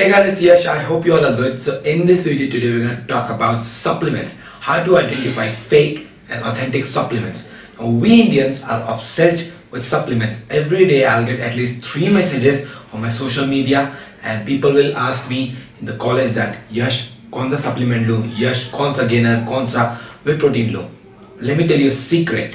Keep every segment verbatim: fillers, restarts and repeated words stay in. Hey guys, it's Yash. I hope you all are good. So in this video today, we're going to talk about supplements. How to identify fake and authentic supplements. Now, we Indians are obsessed with supplements. Every day I'll get at least three messages on my social media and people will ask me in the college that Yash, kaun sa supplement lo? Yash, kaun sa gainer? Kaun sa whey protein lo? Let me tell you a secret.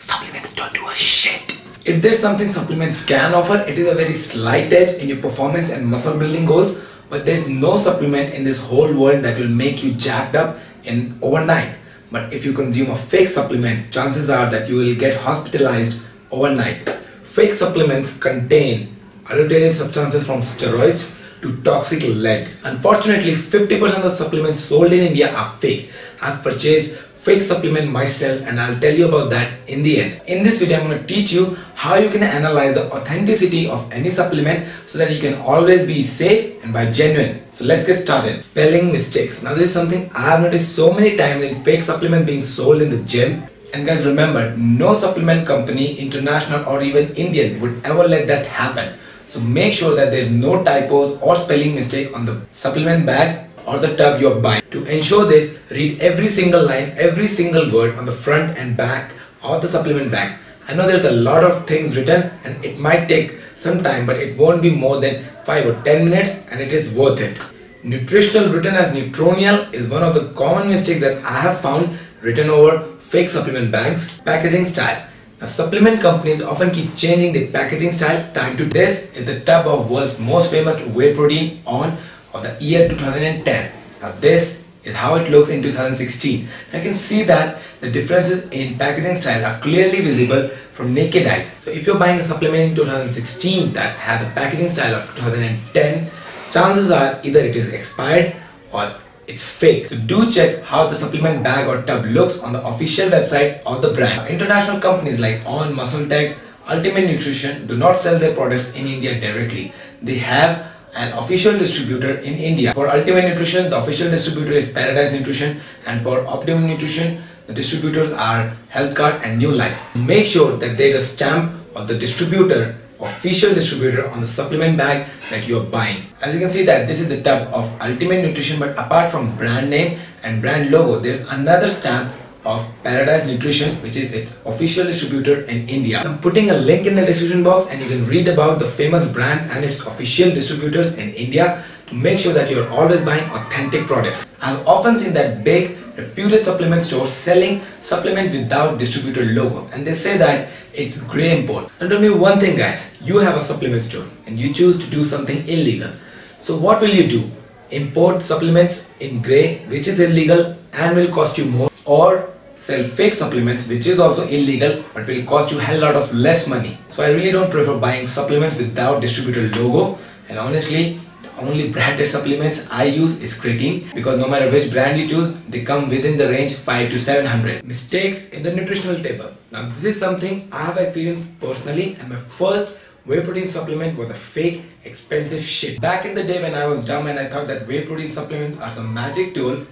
Supplements don't do a shit. If there's something supplements can offer, it is a very slight edge in your performance and muscle building goals, but there's no supplement in this whole world that will make you jacked up in overnight. But if you consume a fake supplement, chances are that you will get hospitalized overnight. Fake supplements contain adulterated substances from steroids to toxic lead. Unfortunately, fifty percent of supplements sold in India are fake. I've purchased fake supplement myself and I'll tell you about that in the end. In this video, I'm going to teach you how you can analyze the authenticity of any supplement so that you can always be safe and buy genuine. So let's get started. Spelling mistakes. Now this is something I've noticed so many times in fake supplements being sold in the gym. And guys, remember, no supplement company, international or even Indian, would ever let that happen. So make sure that there's no typos or spelling mistake on the supplement bag or the tub you're buying. To ensure this, read every single line, every single word on the front and back of the supplement bag. I know there's a lot of things written and it might take some time, but it won't be more than five or ten minutes and it is worth it. Nutritional, written as neutronial, is one of the common mistakes that I have found written over fake supplement bags. Packaging style. Now, supplement companies often keep changing the packaging style time to this is the tub of world's most famous whey protein O N of the year two thousand ten. Now this is how it looks in two thousand sixteen. Now, you can see that the differences in packaging style are clearly visible from naked eyes. So if you're buying a supplement in two thousand sixteen that has a packaging style of two thousand ten, chances are either it is expired or it's fake. So do check how the supplement bag or tub looks on the official website of the brand. International companies like O N, Muscle Tech, Ultimate Nutrition do not sell their products in India directly. They have an official distributor in India. For Ultimate Nutrition, the official distributor is Paradise Nutrition, and for Optimum Nutrition, the distributors are HealthKart and New Life. Make sure that there is a stamp of the distributor, official distributor, on the supplement bag that you are buying. As you can see that this is the tub of Ultimate Nutrition, but apart from brand name and brand logo, there is another stamp of Paradise Nutrition, which is its official distributor in India. So I'm putting a link in the description box and you can read about the famous brand and its official distributors in India to make sure that you're always buying authentic products. I've often seen that big reputed supplement stores selling supplements without distributor logo, and they say that it's grey import. And tell me one thing guys, you have a supplement store and you choose to do something illegal. So what will you do? Import supplements in grey, which is illegal and will cost you more, or sell fake supplements, which is also illegal but will cost you a hell lot of less money. So I really don't prefer buying supplements without distributor logo, and honestly the only branded supplements I use is Creatine, because no matter which brand you choose, they come within the range five to seven hundred. Mistakes in the nutritional table. Now this is something I have experienced personally, and my first whey protein supplement was a fake, expensive shit. Back in the day when I was dumb and I thought that whey protein supplements are some magic tool,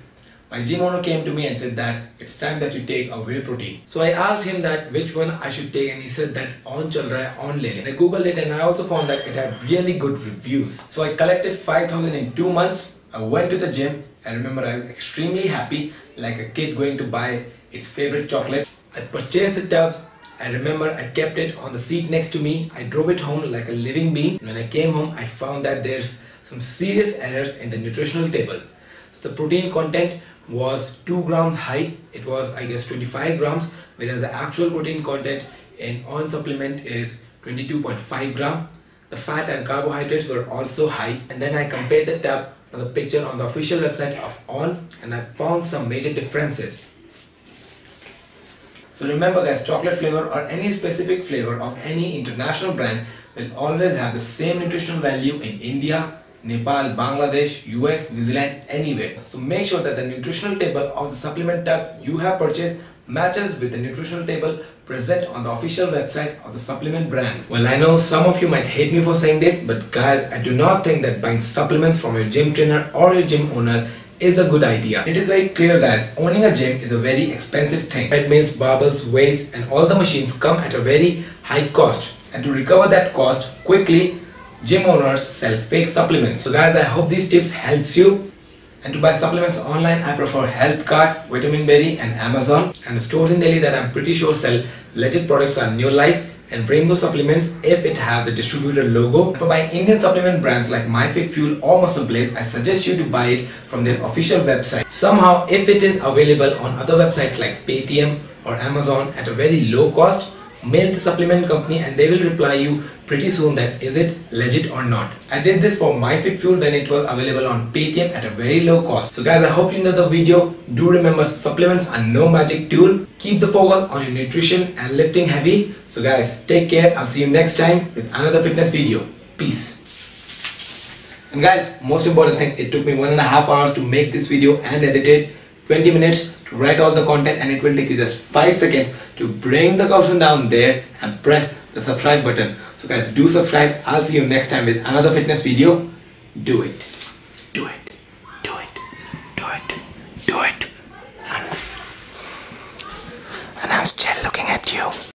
my gym owner came to me and said that it's time that you take a whey protein. So I asked him that which one I should take, and he said that on chal raha hai, on le le. I googled it and I also found that it had really good reviews. So I collected five thousand in two months. I went to the gym. I remember I was extremely happy, like a kid going to buy its favorite chocolate. I purchased the tub. I remember I kept it on the seat next to me. I drove it home like a living being. When I came home, I found that there's some serious errors in the nutritional table. The protein content was two grams high, it was I guess twenty-five grams, whereas the actual protein content in O N supplement is twenty-two point five grams. The fat and carbohydrates were also high, and then I compared the tub to the picture on the official website of O N and I found some major differences. So remember guys, chocolate flavor or any specific flavor of any international brand will always have the same nutritional value in India, Nepal, Bangladesh, U S, New Zealand, anywhere. So make sure that the nutritional table of the supplement tub you have purchased matches with the nutritional table present on the official website of the supplement brand. Well, I know some of you might hate me for saying this, but guys, I do not think that buying supplements from your gym trainer or your gym owner is a good idea. It is very clear that owning a gym is a very expensive thing. Treadmills, barbells, weights and all the machines come at a very high cost, and to recover that cost quickly, gym owners sell fake supplements. So guys, I hope these tips helps you. And to buy supplements online, I prefer HealthKart, Vitamin Berry and Amazon. And the stores in Delhi that I'm pretty sure sell legit products are New Life and Rainbow Supplements if it has the distributor logo. For buying Indian supplement brands like MyFit Fuel or Muscle Blaze, I suggest you to buy it from their official website. Somehow, if it is available on other websites like Paytm or Amazon at a very low cost, mail the supplement company and they will reply you pretty soon that is it legit or not. I did this for MyFit Fuel when it was available on Paytm at a very low cost. So guys, I hope you enjoyed the video. Do remember, supplements are no magic tool. Keep the focus on your nutrition and lifting heavy. So guys, take care. I'll see you next time with another fitness video. Peace. And guys, most important thing, it took me one and a half hours to make this video and edit it. twenty minutes to write all the content, and it will take you just five seconds to bring the cursor down there and press the subscribe button. So guys, do subscribe. I'll see you next time with another fitness video. Do it. Do it. Do it. Do it. Do it. And I'm still looking at you.